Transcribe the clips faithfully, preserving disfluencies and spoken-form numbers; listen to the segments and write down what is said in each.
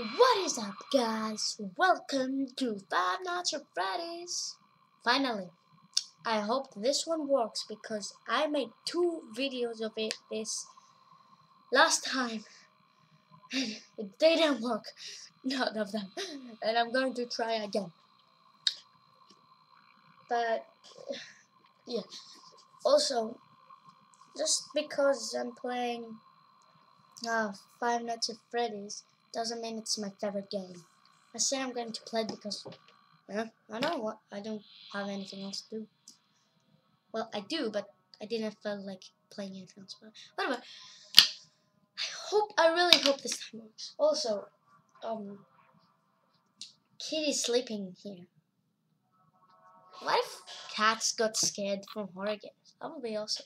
What is up, guys? Welcome to Five Nights at Freddy's. Finally, I hope this one works because I made two videos of it this last time and they didn't work, none of them, and I'm going to try again. But yeah, also just because I'm playing uh, Five Nights at Freddy's doesn't mean it's my favorite game. I said I'm going to play because, well, I don't want, I don't have anything else to do. Well, I do, but I didn't feel like playing anything else. But whatever. I hope, I really hope this time works. Also, um, Kitty's sleeping here. What if cats got scared from horror games? That would be awesome.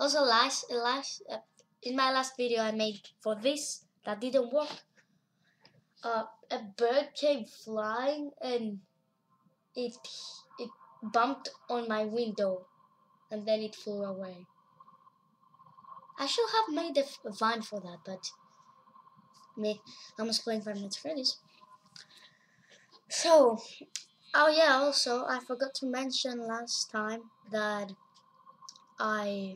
Also, last, last, uh, in my last video I made for this that didn't work. Uh, a bird came flying and it it bumped on my window and then it flew away. I should have made a, a vine for that, but me, I'm just playing Five Nights at Freddy's. So, oh yeah, also I forgot to mention last time that I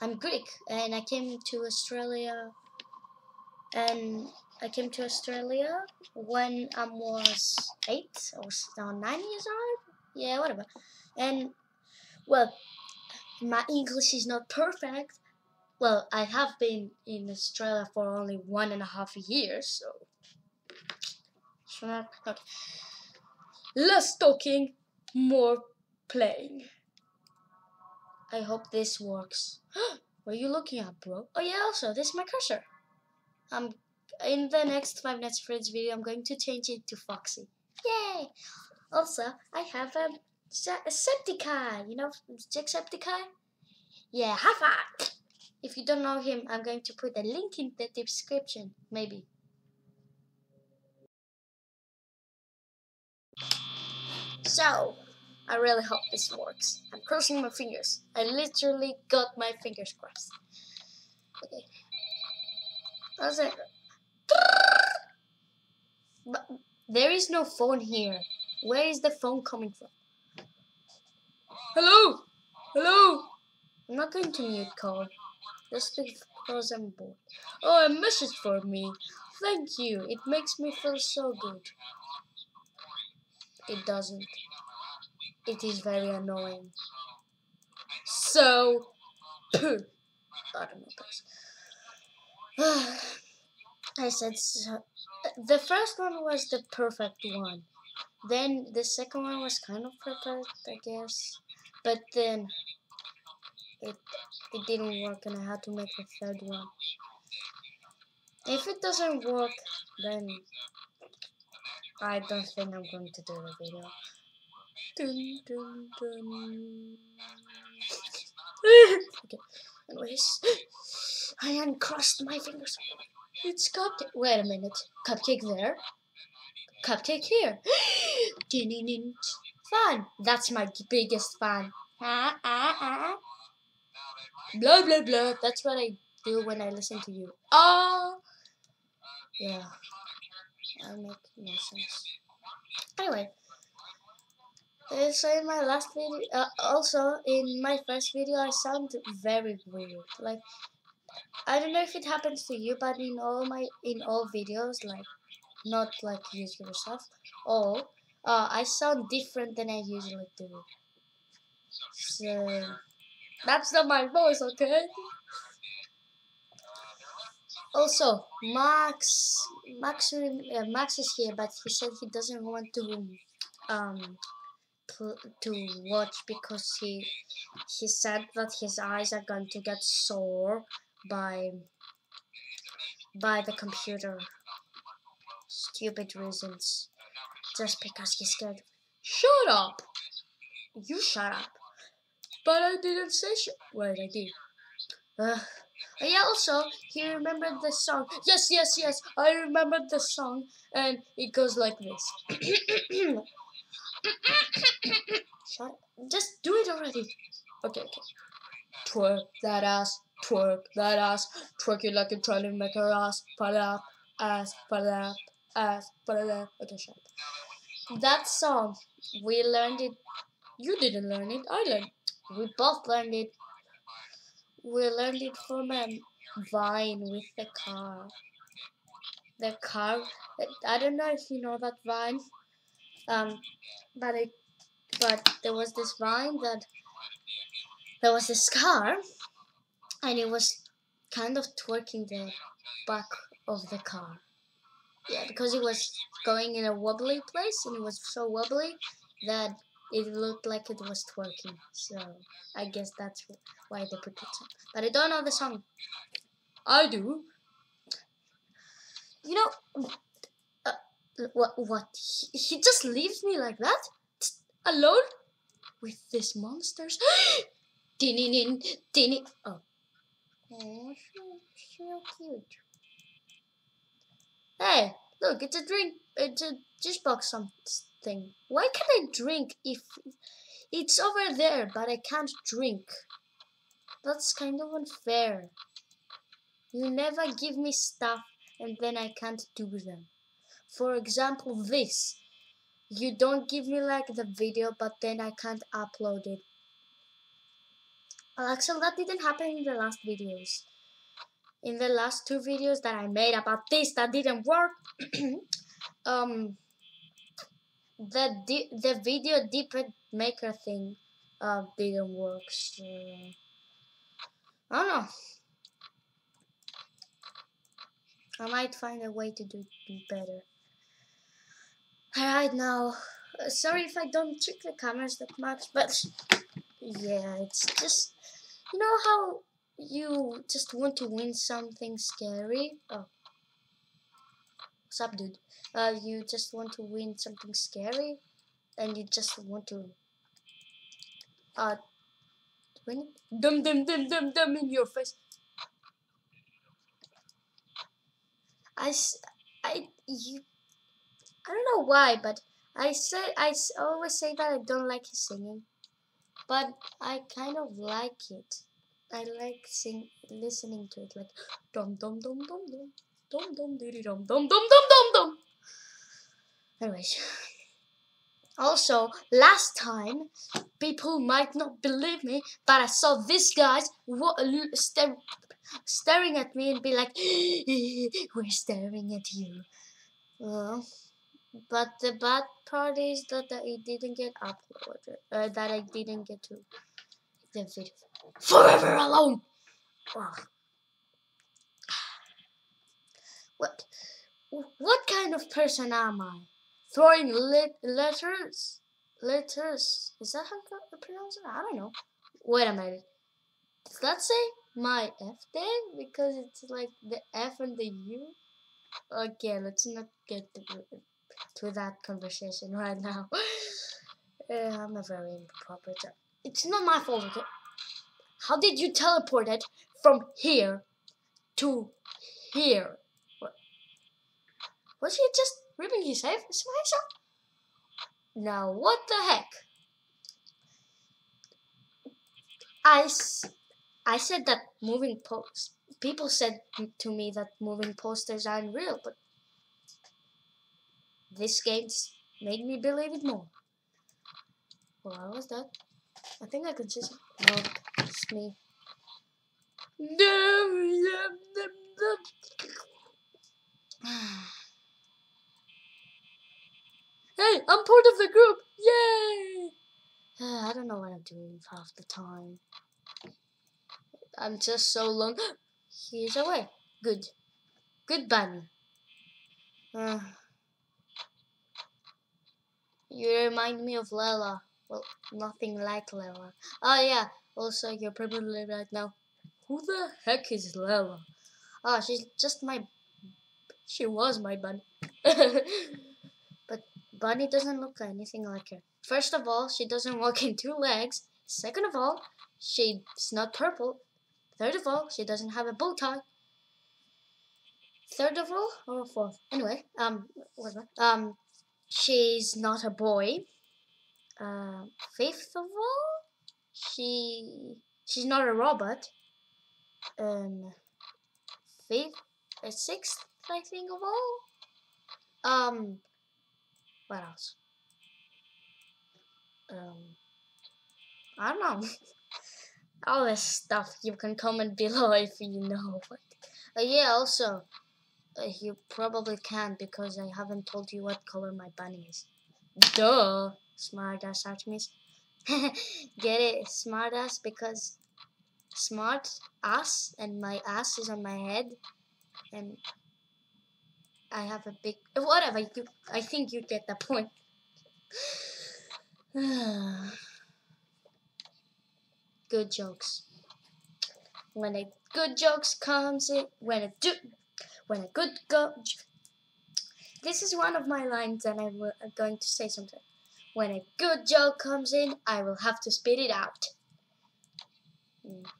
I'm Greek and I came to Australia and. I came to Australia when I was eight or nine years old. Yeah, whatever. And, well, my English is not perfect. Well, I have been in Australia for only one and a half years, so... Okay. Less talking, more playing. I hope this works. What are you looking at, bro? Oh yeah, also, this is my cursor. I'm... In the next Five Nights at Freddy's video, I'm going to change it to Foxy. Yay! Also, I have a, a Septiceye. You know, Jacksepticeye? Yeah, high five! If you don't know him, I'm going to put a link in the description, maybe. So, I really hope this works. I'm crossing my fingers. I literally got my fingers crossed. Okay. Also, but there is no phone here. Where is the phone coming from? Hello? Hello? I'm not going to mute call. Just because I'm bored. Oh, a message for me. Thank you. It makes me feel so good. It doesn't. It is very annoying. So, I don't know. I said so. The first one was the perfect one. Then the second one was kind of perfect, I guess. But then it it didn't work, and I had to make the third one. If it doesn't work, then I don't think I'm going to do the video. Dun, dun, dun. Okay. Anyways, I uncrossed my fingers. It's Cupcake. Wait a minute. Cupcake there. Cupcake here. Fan. That's my biggest fan. Ah, ah, ah. Blah, blah, blah. That's what I do when I listen to you. Oh. Yeah. I make no sense. Anyway. So in my last video, uh, also in my first video, I sound very weird. Like, I don't know if it happens to you, but in all my in all videos, like not like usual stuff, all uh, I sound different than I usually do. So that's not my voice, okay? Also, Max, Max, uh, Max is here, but he said he doesn't want to um to watch because he he said that his eyes are going to get sore by by the computer. Stupid reasons, just because he's scared. Shut up! You shut up! But I didn't say shut. Wait, I did. Ugh. Yeah, also, he remembered the song. Yes, yes, yes, I remembered the song, and it goes like this. Shut up. Just do it already. Okay, okay. Twerk that ass. Twerk that ass, twerk it like you're trying to make her ass, pull up, ass, pull up, Uh, blah, okay, shut up. That song, we learned it. You didn't learn it, I learned. We both learned it. We learned it from a vine with the car. The car, I don't know if you know that vine. Um, but it, but there was this vine that there was this car, and it was kind of twerking the back of the car. Yeah, because it was going in a wobbly place, and it was so wobbly that it looked like it was twerking. So I guess that's why they put the song. But I don't know the song. I do. You know. What? What? He, he just leaves me like that, alone, with these monsters. Dinin, dinin. Oh, oh, she's so cute. Hey, look, it's a drink. It's a juice box something. Why can I drink if it's over there, but I can't drink? That's kind of unfair. You never give me stuff, and then I can't do them. For example, this. You don't give me like the video, but then I can't upload it. Alexa, that didn't happen in the last videos. In the last two videos that I made about this, that didn't work. um, the di the video deeper maker thing uh, didn't work. So I don't know. I might find a way to do better. Alright now, uh, sorry if I don't trick the cameras that much, but yeah, it's just, you know how you just want to win something scary? Oh, what's up, dude? Uh, you just want to win something scary, and you just want to uh, win it? Dum dum dum dum dum in your face. I, I, you. I don't know why, but I say I always say that I don't like his singing, but I kind of like it. I like sing listening to it, like dum dum dum dum dum dum dum dum dum dum dum dum dum. Anyways, also last time people might not believe me, but I saw this guy st staring at me and be like, "We're staring at you." Well. But the bad part is that, that it didn't get uploaded, uh, that I didn't get to the video. Forever alone! Wow. What? What kind of person am I? Throwing le letters? Letters? Is that how you pronounce it? I don't know. Wait a minute. Does that say my F day? Because it's like the F and the U? Okay, let's not get the... to that conversation right now. uh, I'm a very improper job. It's not my fault, okay? How did you teleport it from here to here? What? Was he just ripping his hair? Now what the heck? I, s I said that moving posts. People said to me that moving posters aren't real, but this game's made me believe it more. What was that? I think I could just... no, it's me. No, no, no, no. Hey, I'm part of the group! Yay! Uh, I don't know what I'm doing half the time. I'm just so lonely. Here's a way. Good. Good bunny. Uh, You remind me of Lela. Well, nothing like Lela. Oh yeah, also you're probably right now. Who the heck is Lela? Oh, she's just my... she was my bunny. But Bunny doesn't look anything like her. First of all, she doesn't walk in two legs. Second of all, she's not purple. Third of all, she doesn't have a bow tie. Third of all, or fourth? Anyway, um, what's that? Um... She's not a boy. Uh, fifth of all, she she's not a robot. Um, fifth, uh, sixth, I think of all, Um, what else? Um, I don't know. All this stuff. You can comment below if you know what. Uh, yeah, also, uh, you probably can't because I haven't told you what color my bunny is. Duh! Smart-ass Artemis. Get it? Smart-ass because smart-ass and my ass is on my head. And I have a big... Whatever, you, I think you get the point. Good jokes. When a good jokes comes in... When a, do, when a good go... This is one of my lines and I'm going to say something. When a good joke comes in, I will have to spit it out.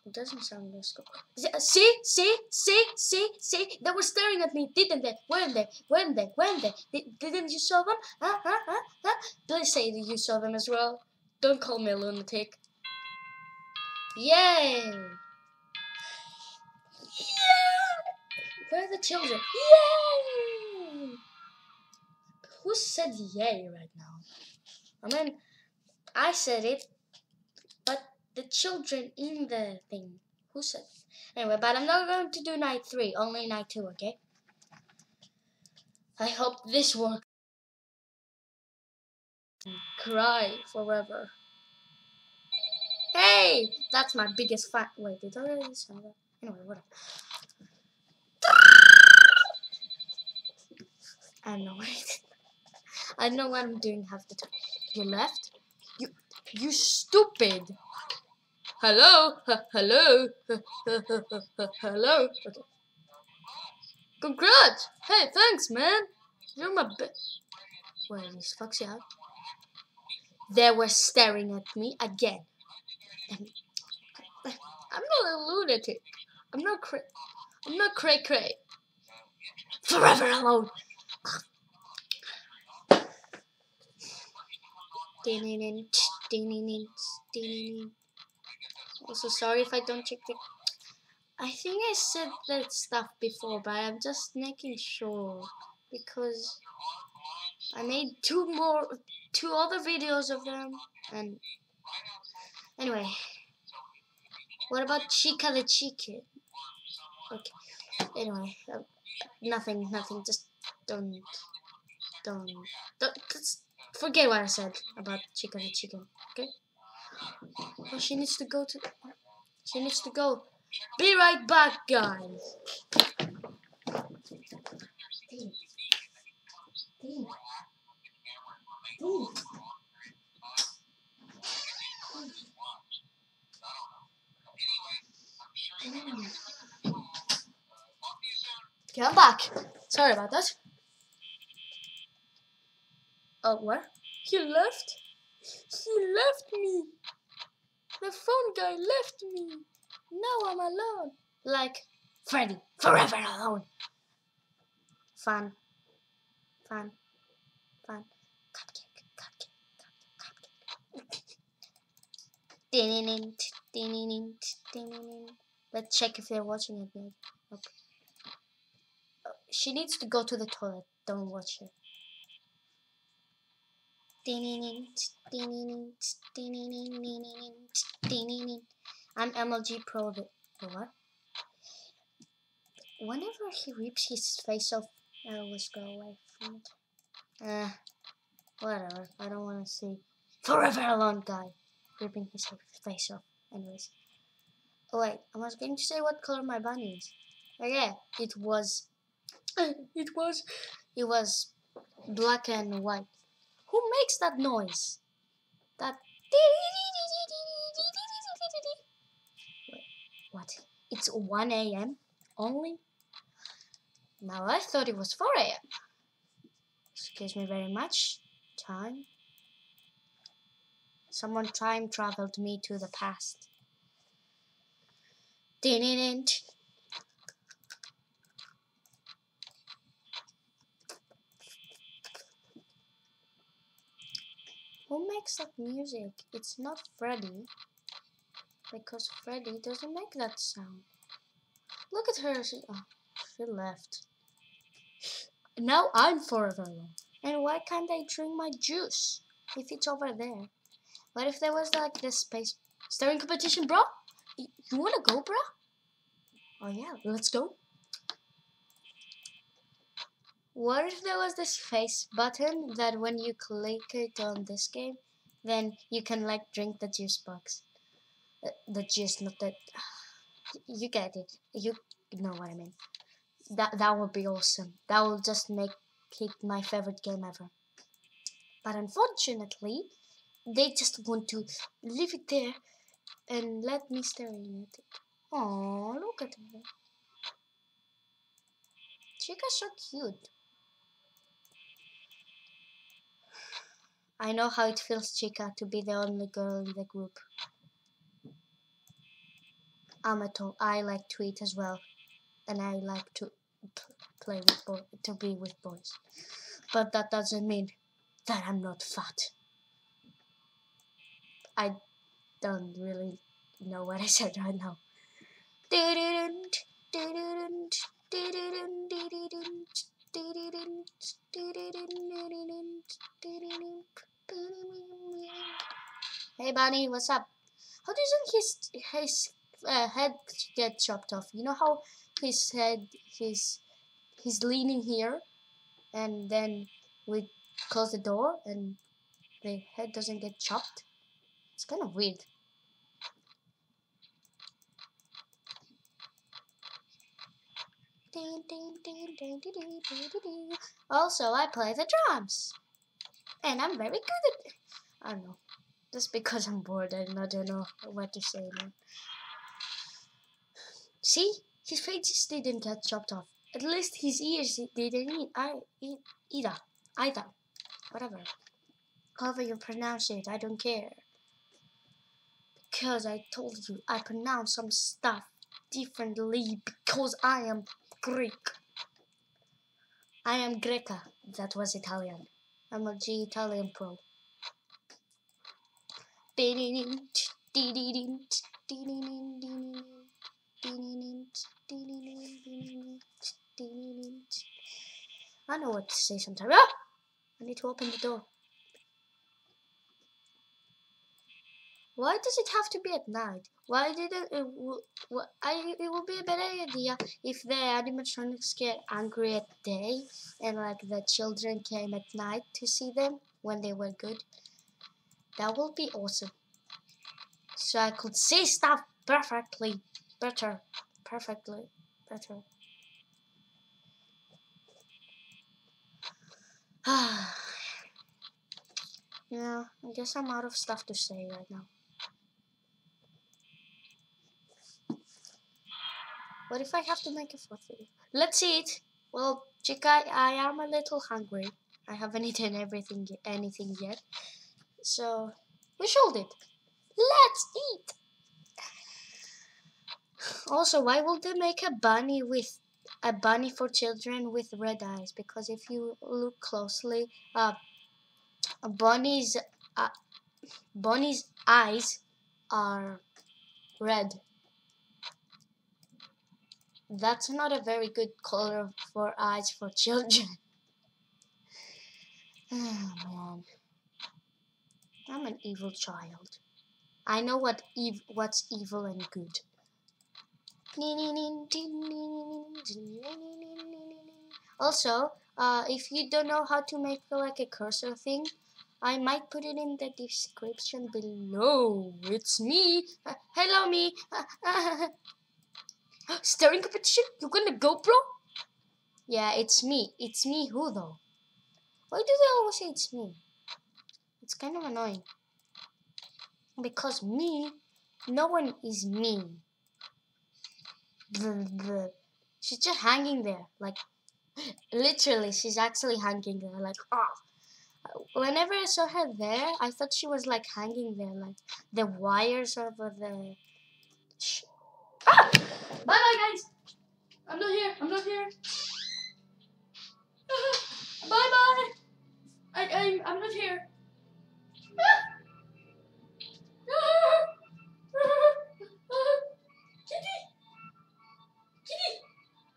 It doesn't sound this good. See, see, see, see, see. They were staring at me, didn't they? Weren't they? Weren't they? Weren't they? Did, didn't you saw them? Huh? Huh? Huh? Huh? Please say that you saw them as well. Don't call me a lunatic. Yay! Yeah! Where are the children? Yay! Who said yay right now? I mean, I said it, but the children in the thing. Who said it? Anyway, but I'm not going to do night three, only night two, okay? I hope this works. Cry forever. Hey! That's my biggest fan. Wait, did I already say that? Anyway, whatever. I know it. I know what I'm doing half the time. You left? You, you stupid! Hello? Ha, hello? Ha, ha, ha, ha, ha, hello? Okay. Congrats! Hey, thanks, man! You're my best. Where is Foxy out? They were staring at me again. And I'm not a lunatic. I'm not cra- I'm not cray-cray. Forever alone! Also, sorry if I don't check the... I think I said that stuff before, but I'm just making sure because I made two more, two other videos of them. And anyway, what about Chica the chicken? Okay. Anyway, uh, nothing, nothing. Just don't, don't, don't. Just, forget what I said about Chica the chicken, okay? Oh, she needs to go to... She needs to go. Be right back, guys. Ding. Ding. Ding. Ding. Okay, I'm back. Sorry about that. Oh, what? He left? He left me! The phone guy left me! Now I'm alone! Like Freddy, forever alone! Fun. Fun. Fun. Cupcake, cupcake, cupcake, cupcake. Let's check if they're watching at me. Okay. Oh, she needs to go to the toilet. Don't watch her. I'm M L G Pro. The what? Whenever he rips his face off, I always go away from it. Uh, whatever. I don't want to see forever alone guy ripping his face off. Anyways. Oh, wait, I was going to say what color my bunny is. Okay, it was. It was. It was black and white. Who makes that noise? That... Wait, what? It's one A M only? Now I thought it was four A M Excuse me very much. Time. Someone time traveled me to the past. Didn't. Who makes that music? It's not Freddy. Because Freddy doesn't make that sound. Look at her. She, oh, she left. Now I'm further along. And why can't I drink my juice if it's over there? What if there was like this space staring competition, bro? You wanna go, bro? Oh yeah, let's go. What if there was this face button that when you click it on this game, then you can like drink the juice box? Uh, the juice, not that. You get it. You know what I mean. That that would be awesome. That will just make it my favorite game ever. But unfortunately, they just want to leave it there and let me stare at it. Oh, look at her. Chica's so cute. I know how it feels, Chica, to be the only girl in the group. I'm at all. I like to eat as well, and I like to play with boys, to be with boys. But that doesn't mean that I'm not fat. I don't really know what I said right now. Hey, Bonnie, what's up? How doesn't his his uh, head get chopped off? You know how his head, his he's leaning here, and then we close the door, and the head doesn't get chopped. It's kind of weird. Also, I play the drums, and I'm very good at it. I don't know. Just because I'm bored and I don't know what to say now. See, his face didn't get chopped off. At least his ears didn't eat. I eat either, either, whatever. However you pronounce it, I don't care. Because I told you, I pronounce some stuff differently because I am Greek. I am Greca. That was Italian. I'm a G Italian pro. I know what to say sometimes. Ah! I need to open the door. Why does it have to be at night? Why didn't it? Uh, I it would be a better idea if the animatronics get angry at day and like the children came at night to see them when they were good. That would be awesome. So I could see stuff perfectly, better, perfectly, better. Ah. Yeah, I guess I'm out of stuff to say right now. What if I have to make a fourth video? Let's eat. Well, Chica, I am a little hungry. I haven't eaten everything, anything yet. So, we should eat. Let's eat. Also, why would they make a bunny with a bunny for children with red eyes? Because if you look closely, uh, Bonnie's uh, Bonnie's eyes are red. That's not a very good color for eyes for children. Oh man, I'm an evil child. I know what ev what's evil and good. Also, uh, if you don't know how to make like a cursor thing, I might put it in the description below. It's me. Uh, hello, me. Staring competition? You're gonna go, bro? Yeah, it's me. It's me who, though? Why do they always say it's me? It's kind of annoying. Because me, no one is me. She's just hanging there. Like, literally, she's actually hanging there. Like, oh. Whenever I saw her there, I thought she was, like, hanging there. Like, the wires over the... Ah! Bye bye guys! I'm not here, I'm not here. Bye bye! I, I, I'm not here. Kitty! Kitty!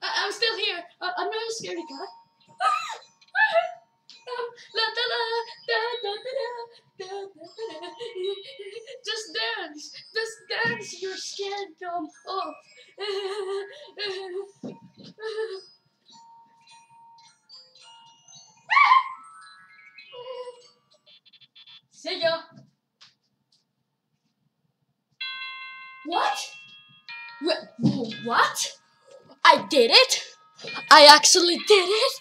I, I'm still here. I, I'm not a scaredy cat. Just dance! Just dance your scared dumb off! See ya! What? What? I did it? I actually did it?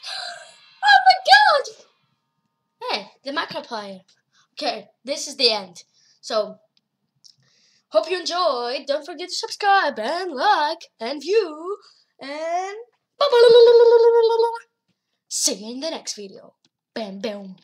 Oh my god! Hey, the microphone. Okay, this is the end. So, hope you enjoyed. Don't forget to subscribe and like and view. And see you in the next video. Bam, bam.